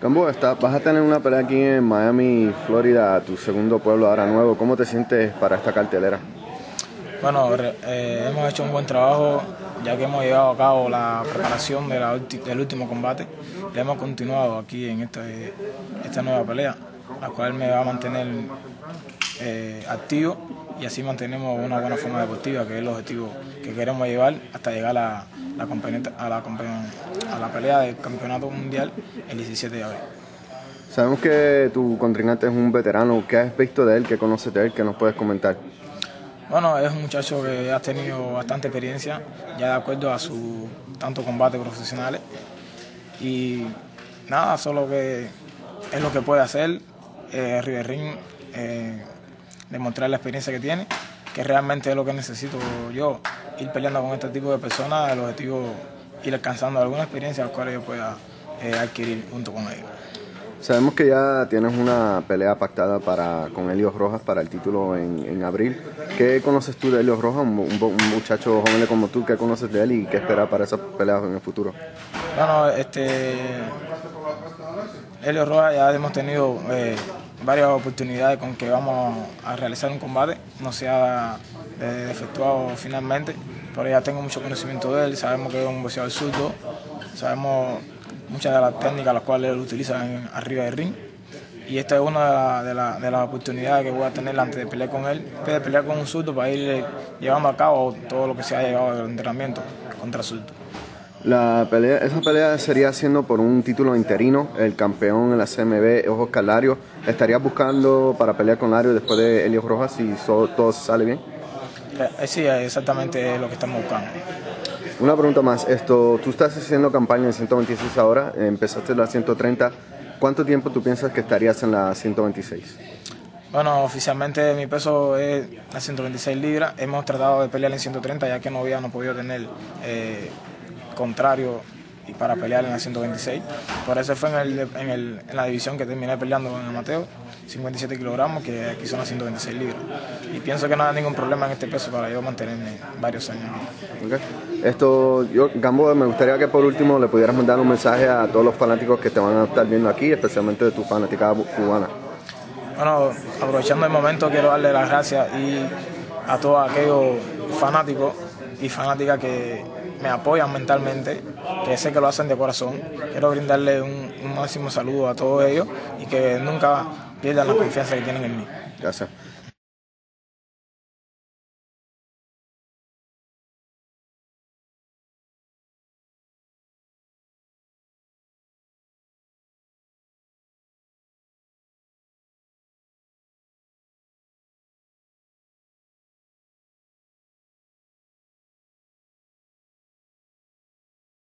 Cambo, vas a tener una pelea aquí en Miami, Florida, tu segundo pueblo ahora nuevo. ¿Cómo te sientes para esta cartelera? Bueno, hemos hecho un buen trabajo, ya que hemos llevado a cabo la preparación de del último combate. La hemos continuado aquí en esta nueva pelea, la cual me va a mantener activo, y así mantenemos una buena forma deportiva, que es el objetivo que queremos llevar hasta llegar a la pelea del campeonato mundial el 17 de abril. Sabemos que tu contrincante es un veterano. ¿Qué has visto de él? ¿Qué conoces de él? ¿Qué nos puedes comentar? Bueno, es un muchacho que ha tenido bastante experiencia, ya de acuerdo a sus tantos combates profesionales. Y nada, solo que es lo que puede hacer Riverrín, demostrar la experiencia que tiene, que realmente es lo que necesito yo, ir peleando con este tipo de personas, el objetivo ir alcanzando alguna experiencia a la cual yo pueda adquirir junto con ellos. Sabemos que ya tienes una pelea pactada con Helios Rojas para el título en abril. ¿Qué conoces tú de Helios Rojas, un muchacho joven como tú? ¿Qué conoces de él y qué esperas para esas peleas en el futuro? Bueno, Helios Rojas ya hemos tenido varias oportunidades con que vamos a realizar un combate. No se ha efectuado finalmente, pero ya tengo mucho conocimiento de él. Sabemos que es un boxeador zurdo, sabemos muchas de las técnicas las cuales él utiliza arriba del ring, y esta es una de las oportunidades que voy a tener antes de pelear con él, antes de pelear con un surdo, para ir llevando a cabo todo lo que se ha llevado del entrenamiento contra surdo. Esa pelea sería siendo por un título interino. El campeón en la CMB es Oscar Lario. ¿Estarías buscando para pelear con Lario después de Helios Rojas si todo sale bien? Sí, exactamente es lo que estamos buscando. Una pregunta más, tú estás haciendo campaña en 126 ahora, empezaste en la 130, ¿cuánto tiempo tú piensas que estarías en la 126? Bueno, oficialmente mi peso es a 126 libras, hemos tratado de pelear en 130 ya que no habíamos podido tener contrario y para pelear en la 126, por eso fue en la división que terminé peleando en el Mateo, 57 kilogramos, que aquí son las 126 libras. Y pienso que no hay ningún problema en este peso para yo mantenerme varios años. Okay. Gambo, me gustaría que por último le pudieras mandar un mensaje a todos los fanáticos que te van a estar viendo aquí, especialmente de tu fanaticada cubana. Bueno, aprovechando el momento, quiero darle las gracias a todos aquellos fanáticos y fanáticas que me apoyan mentalmente, que sé que lo hacen de corazón. Quiero brindarle un máximo saludo a todos ellos y que nunca pierdan la confianza que tienen en mí. Gracias.